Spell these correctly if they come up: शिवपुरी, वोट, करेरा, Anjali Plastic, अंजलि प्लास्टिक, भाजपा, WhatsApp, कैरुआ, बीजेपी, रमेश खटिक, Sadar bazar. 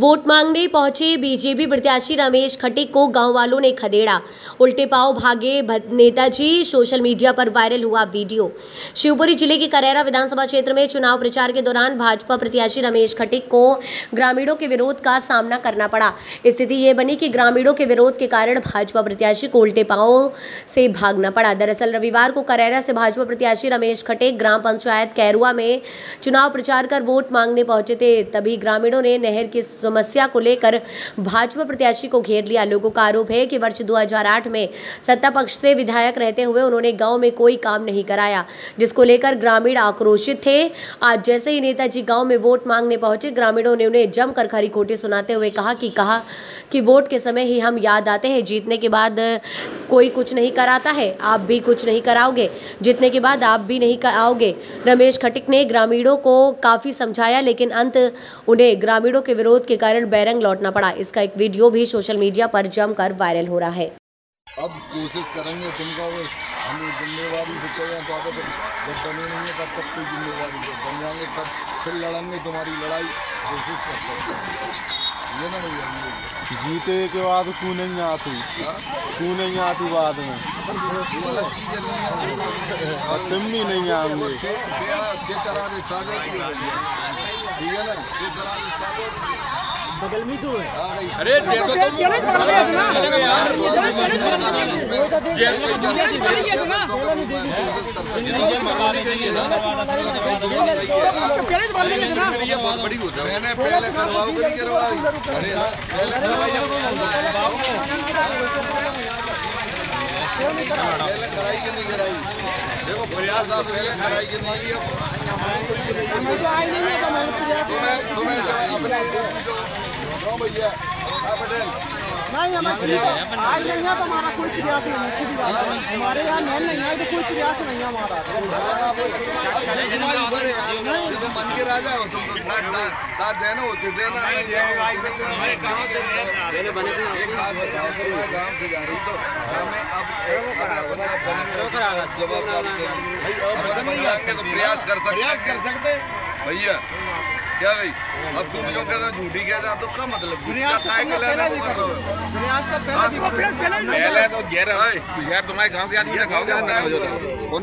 वोट मांगने पहुंचे बीजेपी प्रत्याशी रमेश खटिक को गांव वालों ने खदेड़ा, उल्टे पांव भागे नेताजी। सोशल मीडिया पर वायरल हुआ वीडियो। शिवपुरी जिले के करेरा विधानसभा क्षेत्र में चुनाव प्रचार के दौरान भाजपा प्रत्याशी रमेश खटिक को ग्रामीणों के विरोध का सामना करना पड़ा। स्थिति ये बनी कि ग्रामीणों के विरोध के कारण भाजपा प्रत्याशी को उल्टे पांव से भागना पड़ा। दरअसल रविवार को करेरा से भाजपा प्रत्याशी रमेश खटिक ग्राम पंचायत कैरुआ में चुनाव प्रचार कर वोट मांगने पहुंचे थे, तभी ग्रामीणों ने नहर के समस्या को लेकर भाजपा प्रत्याशी को घेर लिया। लोगों का आरोप है कि वर्ष 2008 में सत्ता पक्ष से विधायक रहते हुए उन्होंने गांव में कोई काम नहीं कराया, जिसको लेकर ग्रामीण आक्रोशित थे। आज जैसे ही नेताजी गांव में वोट मांगने पहुंचे, ग्रामीणों ने उन्हें जमकर खरी खोटी सुनाते हुए कहा कि वोट के समय ही हम याद आते हैं, जीतने के बाद कोई कुछ नहीं कराता है, आप भी कुछ नहीं कराओगे, जीतने के बाद आप भी नहीं कराओगे। रमेश खटिक ने ग्रामीणों को काफी समझाया, लेकिन अंत उन्हें ग्रामीणों के विरोध के कारण बैरंग लौटना पड़ा। इसका एक वीडियो भी सोशल मीडिया पर जमकर वायरल हो रहा है। अब कोशिश करेंगे हमें जिम्मेवारी से तो आप नहीं तब तक कोई जिम्मेवारी बन जाएंगे, तब फिर लड़ेंगे तुम्हारी लड़ाई। कोशिश करते हैं ये ना भैया, जीते के बाद क्यों नहीं आती बाद में तुम भी नहीं आएंगे, ठीक है ना? बगल में तो है। अरे मैंने पहले कराई कि नहीं कराई, देखो प्रयास आप पहले कराई कि नहीं, तुम्हें अपने भैया नहीं आज नहीं है तो हमारा कोई प्रयास नहीं है, हमारे यहाँ नहर नहीं है तो कोई प्रयास नहीं है हमारा। मन के राजा हो तुम, साथ देना होती देना गाँव से जा रही तो हमें अब जब प्रयास कर सकते भैया क्या भाई। अब तुम लोग झूठी कह रहा तो क्या मतलब, पहले तो गहरा है यार तुम्हारे गाँव के आदमी गाँव के